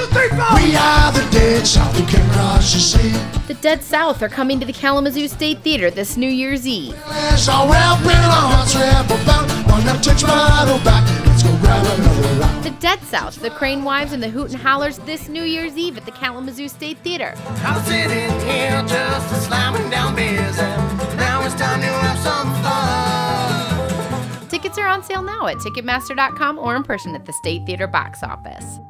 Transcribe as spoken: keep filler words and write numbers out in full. one, two, three, four. We are the Dead South, you can rush to see. The Dead South are coming to the Kalamazoo State Theater this New Year's Eve. The Dead South, The Crane Wives, and The Hooten Hallers this New Year's Eve at the Kalamazoo State Theater. I'm sitting here just slamming down beers, and now it's time to have some fun. Tickets are on sale now at Ticketmaster dot com or in person at the State Theater box office.